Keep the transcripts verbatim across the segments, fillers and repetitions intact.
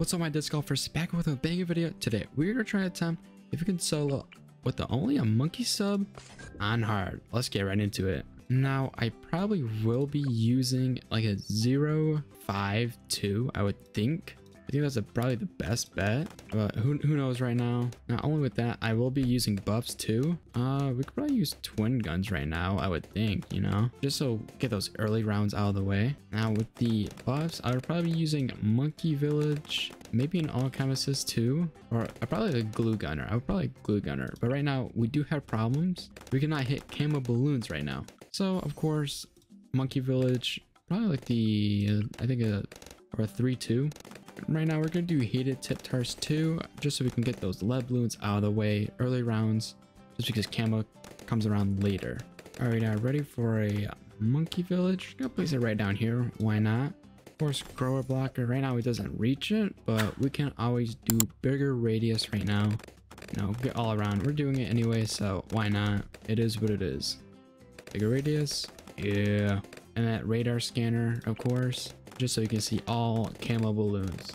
What's up my disc golfers, back with a banging video. Today we're gonna try to attempt if we can solo with the only a monkey sub on hard. Let's get right into it. Now I probably will be using like a zero five two, I would think. I think that's a, probably the best bet, but who, who knows right now. Not only with that, I will be using buffs too. Uh, we could probably use twin guns right now, I would think, you know, just so get those early rounds out of the way. Now with the buffs, I would probably be using Monkey Village, maybe an Alchemist too, or uh, probably a Glue Gunner. I would probably Glue Gunner, but right now we do have problems. We cannot hit camo balloons right now. So of course, Monkey Village, probably like the, uh, I think a, or a three two. Right now we're gonna do heated tip tars too, just so we can get those lead balloons out of the way early rounds, just because camo comes around later. All right, now ready for a monkey village. Gonna place it right down here, why not. Of course, grower blocker right now it doesn't reach it, but we can always do bigger radius right now. No, get all around, we're doing it anyway, so why not. It is what it is. Bigger radius, yeah. And that radar scanner, of course, just so you can see all camo balloons,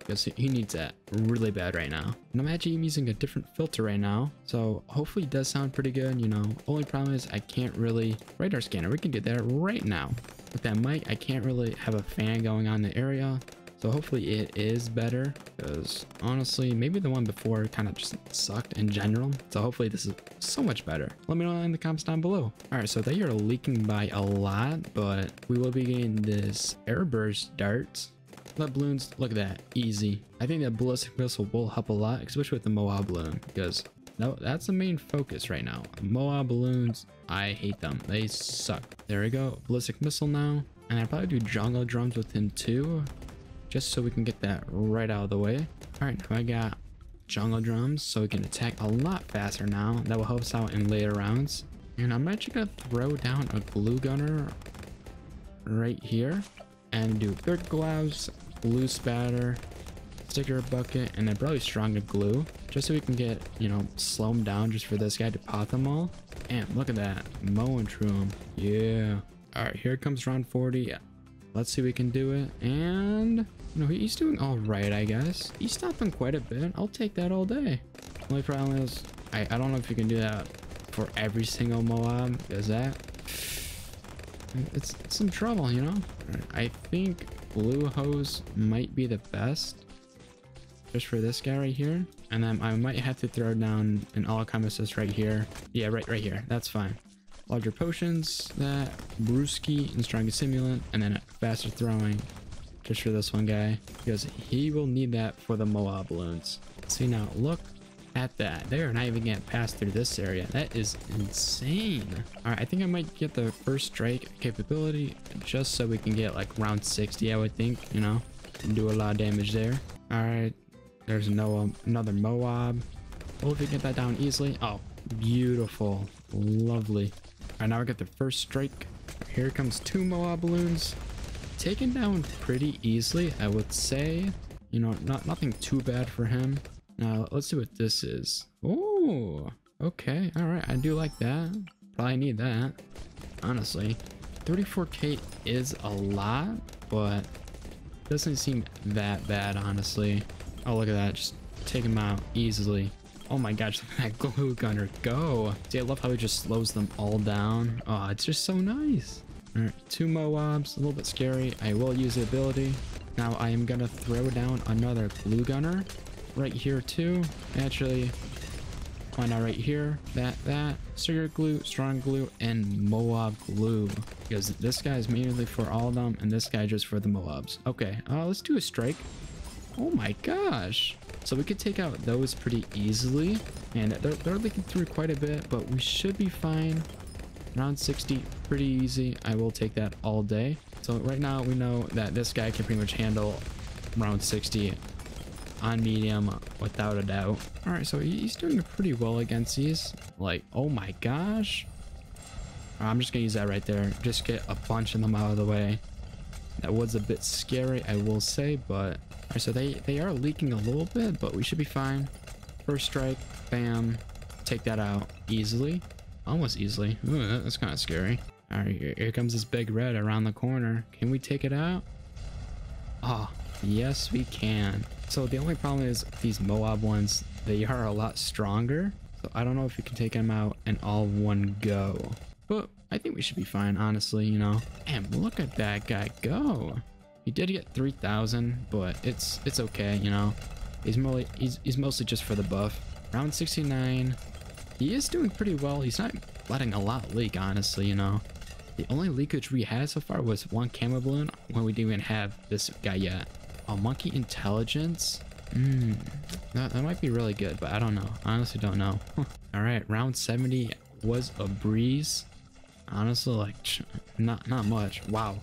because he needs that really bad right now. And I'm actually using a different filter right now, so hopefully it does sound pretty good, you know. Only problem is I can't really radar scanner. We can get that right now. With that mic, I can't really have a fan going on in the area, so hopefully it is better, because honestly, maybe the one before kind of just sucked in general, so hopefully this is so much better. Let me know in the comments down below. All right, so they are leaking by a lot, but we will be getting this air burst darts. Lead balloons, look at that, easy. I think that ballistic missile will help a lot, especially with the Moab balloon, because no, that's the main focus right now. Moab balloons, I hate them, they suck. There we go, ballistic missile now, and I probably do jungle drums with him too, just so we can get that right out of the way. All right, now I got jungle drums, so we can attack a lot faster now. That will help us out in later rounds. And I'm actually gonna throw down a glue gunner right here and do third gloves, glue spatter, sticker bucket, and then probably stronger glue, just so we can get, you know, slow them down just for this guy to pot them all. And look at that, mowing through them, yeah. All right, here comes round forty. Let's see if we can do it. And no, he's doing all right, I guess. He's stopping quite a bit. I'll take that all day. Only problem is, I, I don't know if you can do that for every single Moab. Is that? It's, it's some trouble, you know? Right, I think blue hose might be the best. Just for this guy right here. And then I might have to throw down an alchemist right here. Yeah, right, right here. That's fine. Larger potions, that, Brewski and strong simulant, and then faster throwing just for this one guy, because he will need that for the Moab balloons. See now, look at that. They are not even getting passed through this area. That is insane. All right, I think I might get the first strike capability just so we can get like round sixty, I would think, you know, and do a lot of damage there. All right, there's no um, another Moab. Well, if we get that down easily, oh, beautiful, lovely. All right, now we got the first strike. Here comes two Moab balloons. Taken down pretty easily, I would say. You know, not nothing too bad for him. Now, let's see what this is. Oh, okay. All right, I do like that. Probably need that, honestly. thirty-four K is a lot, but doesn't seem that bad, honestly. Oh, look at that. Just take him out easily. Oh my gosh, look at that glue gunner go. See, I love how he just slows them all down. Oh, it's just so nice. All right, two Moabs, a little bit scary. I will use the ability. Now I am gonna throw down another glue gunner right here too. Actually, why not right here? That, that, sugar glue, strong glue, and Moab glue. Because this guy is mainly for all of them and this guy just for the Moabs. Okay, uh, let's do a strike. Oh my gosh. So we could take out those pretty easily, and they're, they're leaking through quite a bit, but we should be fine. Round sixty, pretty easy. I will take that all day. So right now we know that this guy can pretty much handle round sixty on medium without a doubt. All right, so he's doing pretty well against these. Like, oh my gosh. I'm just gonna use that right there. Just get a bunch of them out of the way. That was a bit scary, I will say, but... All right, so they, they are leaking a little bit, but we should be fine. First strike, bam. Take that out easily. Almost easily. Ooh, that's kind of scary. All right, here, here comes this big red around the corner. Can we take it out? Ah, yes, we can. So the only problem is these Moab ones, they are a lot stronger. So I don't know if we can take them out in all one go. But I think we should be fine, honestly, you know. And look at that guy go. He did get three thousand, but it's it's okay, you know. He's, mo he's, he's mostly just for the buff. Round sixty-nine. He is doing pretty well. He's not letting a lot leak, honestly, you know. The only leakage we had so far was one camo balloon when we didn't even have this guy yet. Oh, Monkey Intelligence? Mmm. That, that might be really good, but I don't know. I honestly don't know. Alright, round seventy was a breeze. Honestly, like, not, not much. Wow.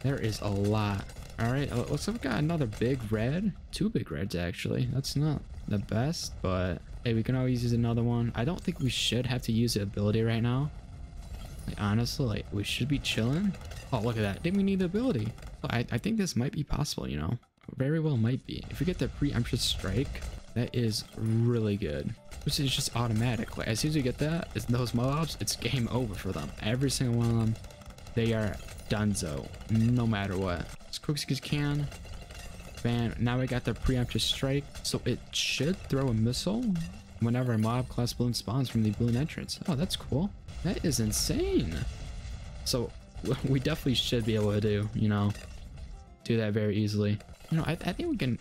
There is a lot. Alright, looks like we got another big red. Two big reds, actually. That's not the best, but hey, we can always use another one. I don't think we should have to use the ability right now. Like, honestly, like, we should be chilling. Oh, look at that. Didn't we need the ability? I, I think this might be possible, you know. Very well might be. If we get the preemptive strike, that is really good. Which is just automatic. Like, as soon as you get that, it's those mobs, it's game over for them. Every single one of them, they are donezo, no matter what. As quick as you can. Bam. Now we got the preemptive strike. So it should throw a missile whenever a mob class balloon spawns from the balloon entrance. Oh, that's cool. That is insane. So we definitely should be able to do, you know, do that very easily. You know, I, I think we can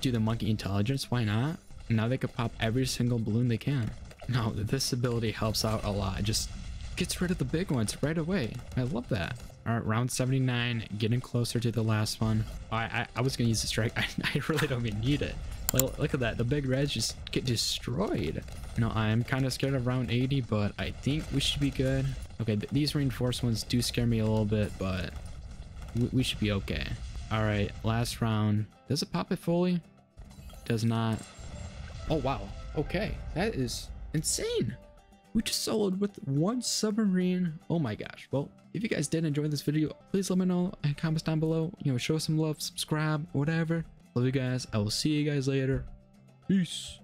do the monkey intelligence. Why not? Now they could pop every single balloon they can. No, this ability helps out a lot. It just gets rid of the big ones right away. I love that. All right, round seventy-nine, getting closer to the last one. I I, I was gonna use the strike. I, I really don't even need it. Look, look at that. The big reds just get destroyed. You know, I'm kind of scared of round eighty, but I think we should be good. Okay, th these reinforced ones do scare me a little bit, but we, we should be okay. All right, last round. Does it pop it fully? Does not. Oh, wow. Okay, that is insane. We just soloed with one submarine. Oh my gosh. Well, if you guys did enjoy this video, please let me know in comments down below. You know, show us some love, subscribe, whatever. Love you guys. I will see you guys later. Peace.